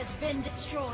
has been destroyed.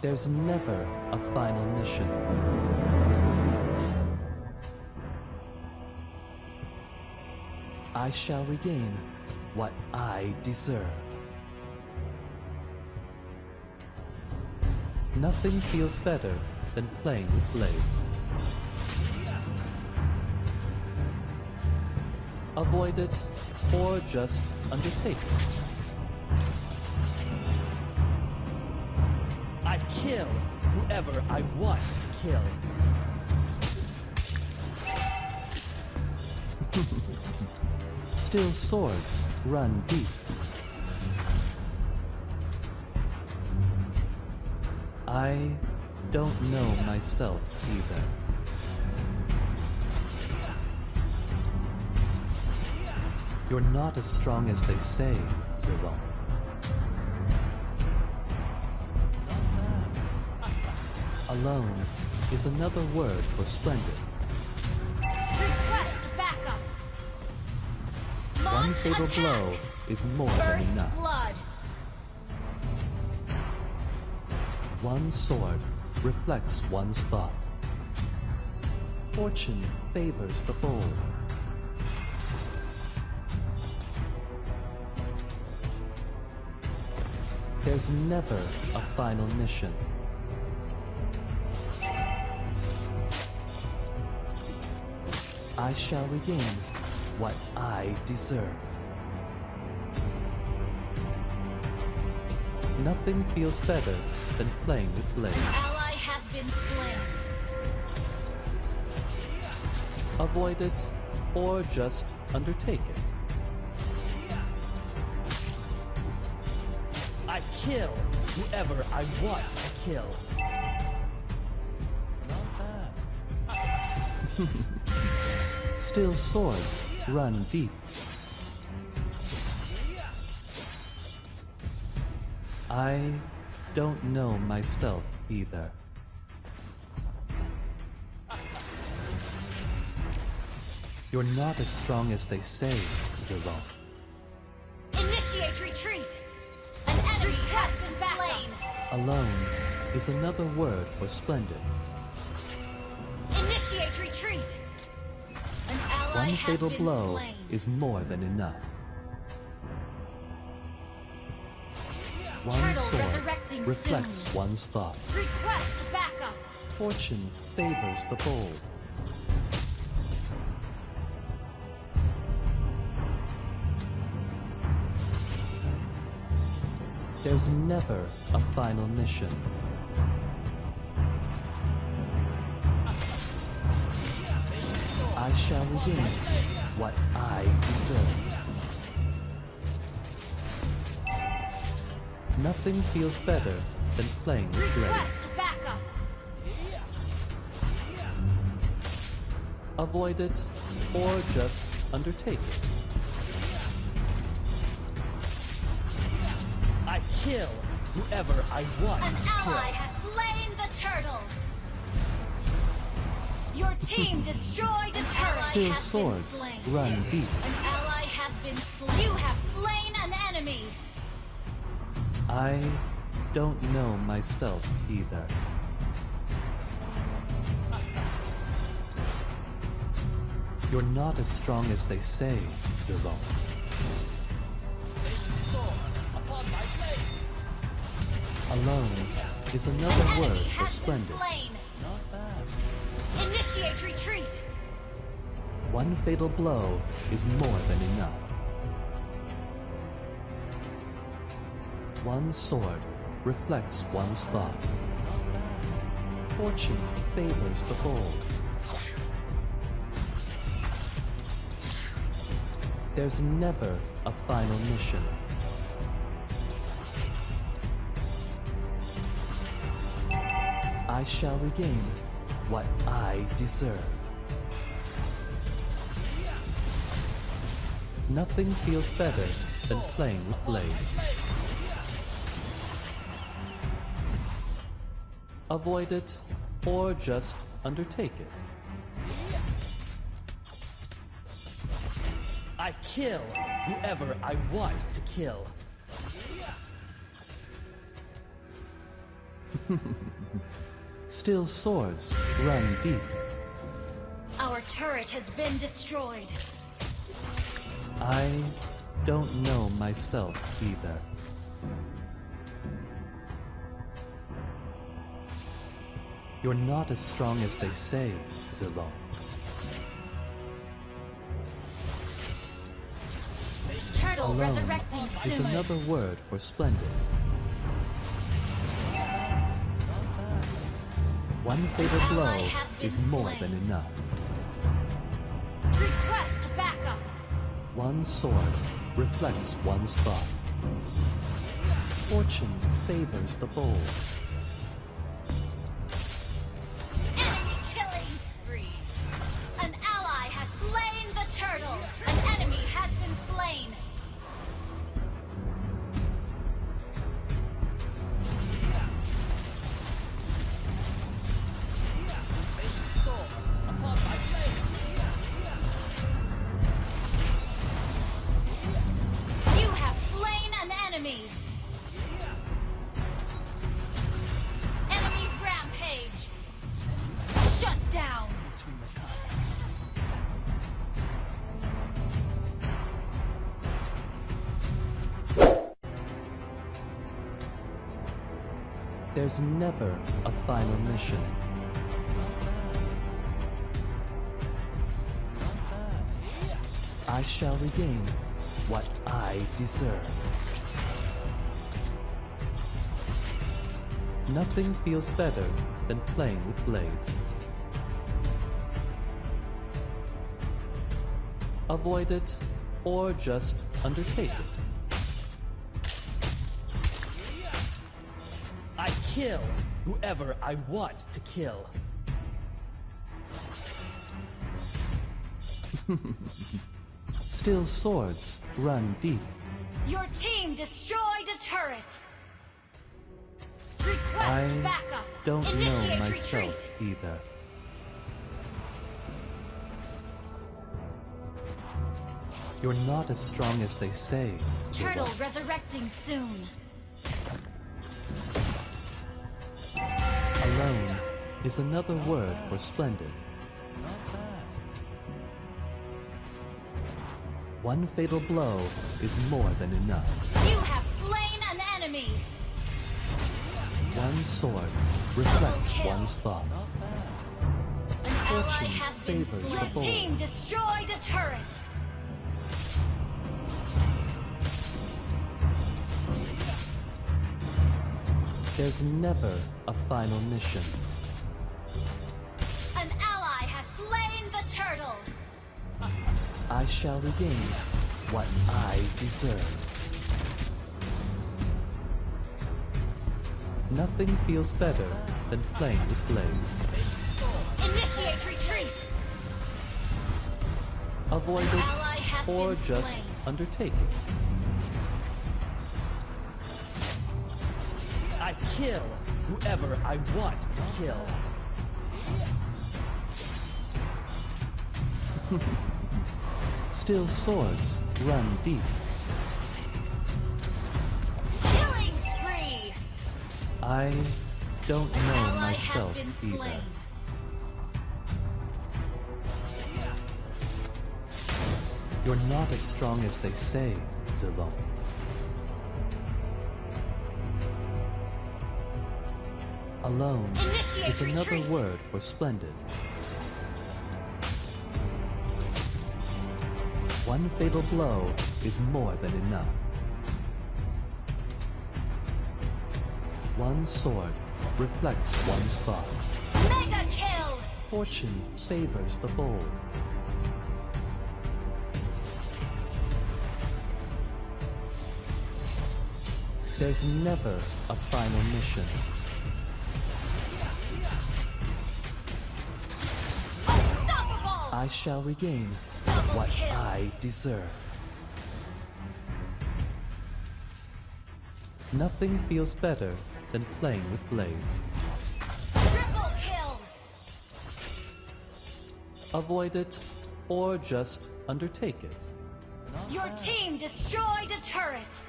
There's never a final mission. I shall regain what I deserve. Nothing feels better than playing with blades. Avoid it, or just undertake it. I kill whoever I want to kill. Still swords run deep. I don't know myself either. You're not as strong as they say, Zilong. Alone is another word for splendid. Request backup. One fatal blow is more than enough. Blood. One sword reflects one's thought. Fortune favors the bold. There's never a final mission. I shall regain what I deserve. Nothing feels better than playing with blades. An ally has been slain. Avoid it, or just undertake it. I kill whoever I want to kill. Not bad. Still swords run deep. I don't know myself either. You're not as strong as they say, Zalone. Initiate retreat! An enemy has been slain! Alone is another word for splendid. Initiate retreat! One fatal blow is more than enough. One sword reflects one's thought. Request backup. Fortune favors the bold. There's never a final mission. I shall regain what I deserve. Nothing feels better than playing with blades. Avoid it, or just undertake it. I kill whoever I want to kill. An ally has slain the turtle. Your team destroyed a turret. Still swords run deep. An ally has been slain. You have slain an enemy. I don't know myself either. You're not as strong as they say, Zilong. Alone is another word for splendid. Not bad. Initiate retreat! One fatal blow is more than enough. One sword reflects one's thought. Fortune favors the bold. There's never a final mission. I shall regain what I deserve. Nothing feels better than playing with blades. Avoid it, or just undertake it. I kill whoever I want to kill. Still swords run deep. Our turret has been destroyed. I don't know myself either. You're not as strong as they say, Zilong. Alone is another word for splendid. One fatal blow is more than enough. Request backup. One sword reflects one's thought. Fortune favors the bold. There's never a final mission. I shall regain what I deserve. Nothing feels better than playing with blades. Avoid it, or just undertake it. Kill whoever I want to kill. Still swords run deep. Your team destroyed a turret. Request backup. Don't know myself either. You're not as strong as they say. Turtle resurrecting soon. Zone is another word for splendid. One fatal blow is more than enough. You have slain an enemy. One sword reflects one's thought. Fortune favors the bold. Your team destroyed a turret. There's never a final mission. An ally has slain the turtle. I shall regain what I deserve. Nothing feels better than playing with blades. Initiate retreat. Avoid it, or just undertake it. I kill whoever I want to kill. Still swords run deep. Killing spree! I don't know myself either. You're not as strong as they say, Zilong. Alone is another word for splendid. One fatal blow is more than enough. One sword reflects one's thought. Mega kill! Fortune favors the bold. There's never a final mission. Unstoppable! I shall regain what I deserve. Nothing feels better than playing with blades. Triple kill! Avoid it, or just undertake it. Your team destroyed a turret!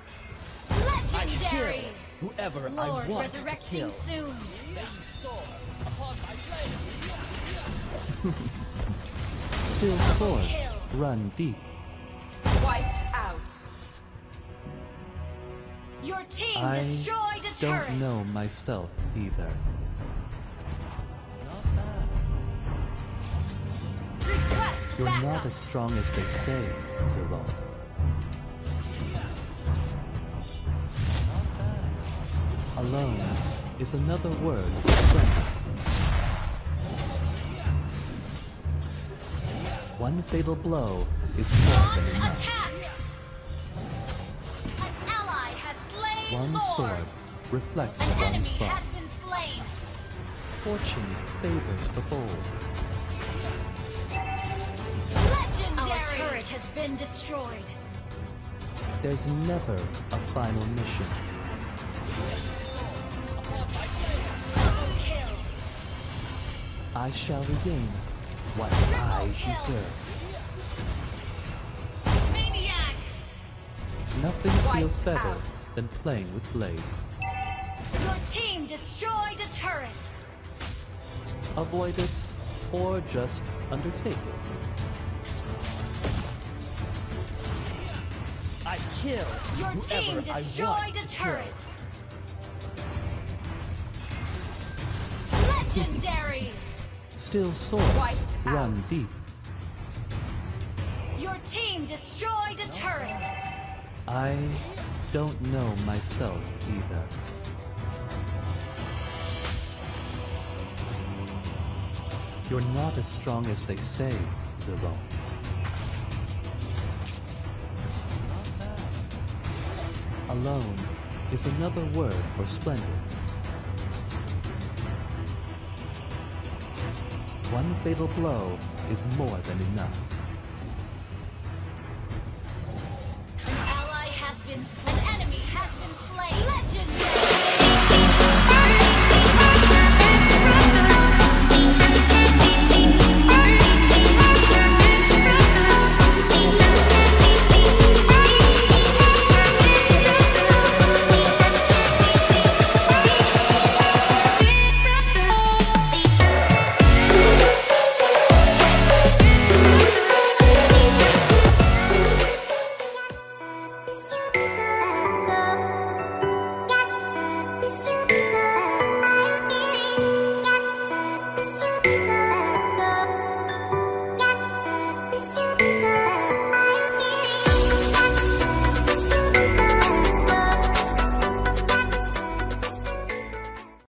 Legendary! I whoever Lord I want resurrecting to kill. Soon. Still swords kill. Run deep. Wiped out. Your team destroyed a turret. I don't know myself either. Request you're backup. Not as strong as they say, Zalone. Alone is another word for strength. One fatal blow is more than enough. Attack. An ally has slain one sword reflects an one's enemy thought. Has been slain. Fortune favors the bold. Legendary! Our turret has been destroyed. There's never a final mission. I shall regain what I deserve. Maniac. Nothing feels better than playing with blades. Your team destroyed a turret. Avoid it, or just undertake it. I kill. Your team destroyed a turret. Legendary. Still swords run deep. Your team destroyed a turret. I don't know myself either. You're not as strong as they say, Zilong. Alone is another word for splendid. One fatal blow is more than enough.